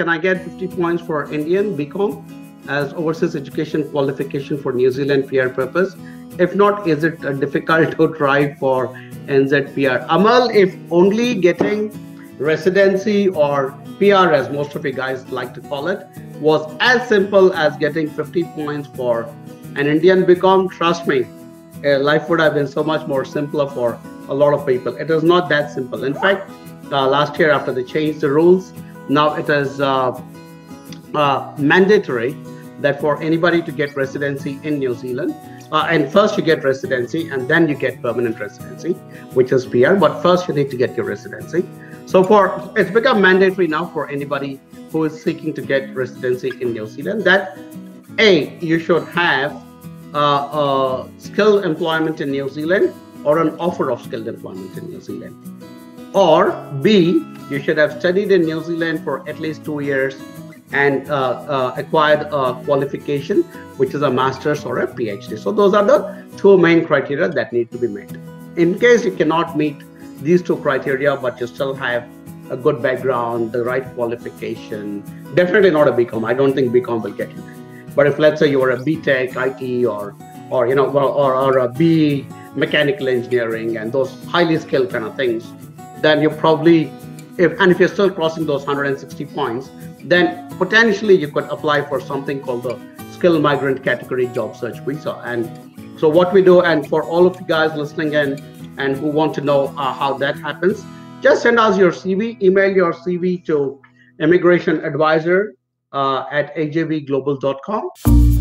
Can I get 50 points for Indian BCom as overseas education qualification for New Zealand PR purpose? If not, is it difficult to try for NZ PR? Amal, if only getting residency or PR, as most of you guys like to call it, was as simple as getting 50 points for an Indian BCom, trust me, life would have been so much more simpler for a lot of people. It is not that simple. In fact, last year after they changed the rules, now it is mandatory that for anybody to get residency in New Zealand, and first you get residency and then you get permanent residency, which is PR, but first you need to get your residency. So it's become mandatory now for anybody who is seeking to get residency in New Zealand that A, you should have skilled employment in New Zealand or an offer of skilled employment in New Zealand, or B, you should have studied in New Zealand for at least 2 years and acquired a qualification, which is a master's or a PhD. So those are the two main criteria that need to be met. In case you cannot meet these two criteria, but you still have a good background, the right qualification, definitely not a BCom. I don't think BCom will get you that. But if let's say you are a BTech, IT, or you know, or a B mechanical engineering and those highly skilled kind of things, then you probably, if you're still crossing those 160 points, then potentially you could apply for something called the skilled migrant category job search visa. And so what we do, and for all of you guys listening in and who want to know how that happens, just send us your CV, email your CV to immigrationadvisor@ajvglobal.com.